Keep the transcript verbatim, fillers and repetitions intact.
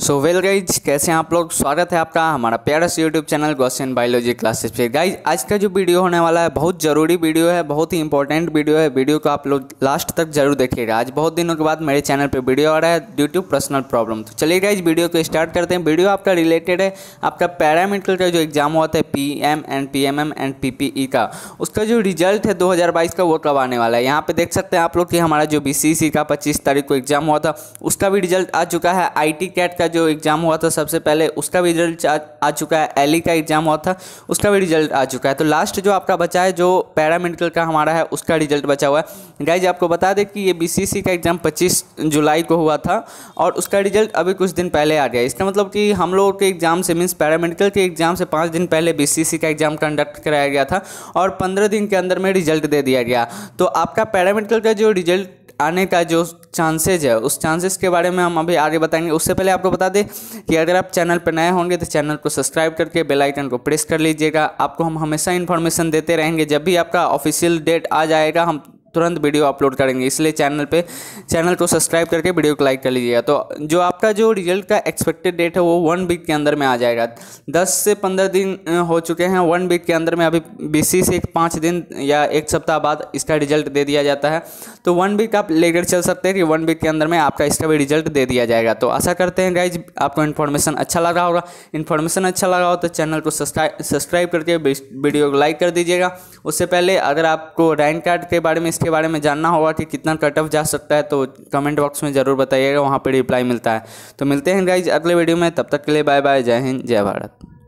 So well guys, कैसे हैं आप लोग। स्वागत है आपका हमारा प्यारा से YouTube channel Gaussian biology classes पे। गाइज आज का जो वीडियो होने वाला है बहुत ज़रूरी वीडियो है, बहुत ही इंपॉर्टेंट वीडियो है। वीडियो को आप लोग लास्ट तक जरूर देखिएगा। आज बहुत दिनों के बाद मेरे चैनल पे वीडियो आ रहा है ड्यू टू पर्सनल प्रॉब्लम। तो चलिए गाइज वीडियो को स्टार्ट करते हैं। वीडियो आपका रिलेटेड है आपका पैरामेडिकल का जो एग्जाम हुआ था P M and P M M and P P E का, उसका जो रिजल्ट है दो हज़ार बाईस का वो कब आने वाला है। यहाँ पर देख सकते हैं आप लोग कि हमारा जो बी सी सी का पच्चीस तारीख को एग्जाम हुआ था उसका भी रिजल्ट आ चुका है। आई टी कैट का जो एग्जाम हुआ था सबसे पहले उसका भी रिजल्ट आ, आ चुका है। एली का एग्जाम हुआ था उसका भी रिजल्ट आ चुका है। तो लास्ट जो आपका बचा है जो पैरामेडिकल का हमारा है उसका रिजल्ट बचा हुआ है। गाइज आपको बता दें कि ये बीसीसी का एग्जाम पच्चीस जुलाई को हुआ था और उसका रिजल्ट अभी कुछ दिन पहले आ गया। इसका मतलब कि हम लोगों के एग्जाम से मीन्स पैरामेडिकल के एग्जाम से पाँच दिन पहले बीसीसी का एग्जाम कंडक्ट कराया गया था और पंद्रह दिन के अंदर में रिजल्ट दे दिया गया। तो आपका पैरामेडिकल का जो रिजल्ट आने का जो चांसेज है उस चांसेस के बारे में हम अभी आगे बताएंगे। उससे पहले आपको बता दें कि अगर आप चैनल पर नए होंगे तो चैनल को सब्सक्राइब करके बेल आइकन को प्रेस कर लीजिएगा। आपको हम हमेशा इन्फॉर्मेशन देते रहेंगे। जब भी आपका ऑफिशियल डेट आ जाएगा हम तुरंत वीडियो अपलोड करेंगे, इसलिए चैनल पे चैनल को सब्सक्राइब करके वीडियो को लाइक कर लीजिएगा। तो जो आपका जो रिजल्ट का एक्सपेक्टेड डेट है वो वन वीक के अंदर में आ जाएगा। दस से पंद्रह दिन हो चुके हैं, वन वीक के अंदर में अभी बीसी से एक पाँच दिन या एक सप्ताह बाद इसका रिजल्ट दे दिया जाता है। तो वन वीक आप लेकर चल सकते हैं कि वन वीक के अंदर में आपका इसका भी रिजल्ट दे दिया जाएगा। तो आशा करते हैं गाइज आपको इन्फॉर्मेशन अच्छा लगा होगा। इन्फॉर्मेशन अच्छा लगा हो तो चैनल को सब्सक्राइब सब्सक्राइब करके वीडियो को लाइक कर दीजिएगा। उससे पहले अगर आपको रैंक कार्ड के बारे में के बारे में जानना होगा कि कितना कट ऑफ जा सकता है तो कमेंट बॉक्स में जरूर बताइएगा, वहाँ पे रिप्लाई मिलता है। तो मिलते हैं गाइज अगले वीडियो में, तब तक के लिए बाय बाय, जय हिंद जय भारत।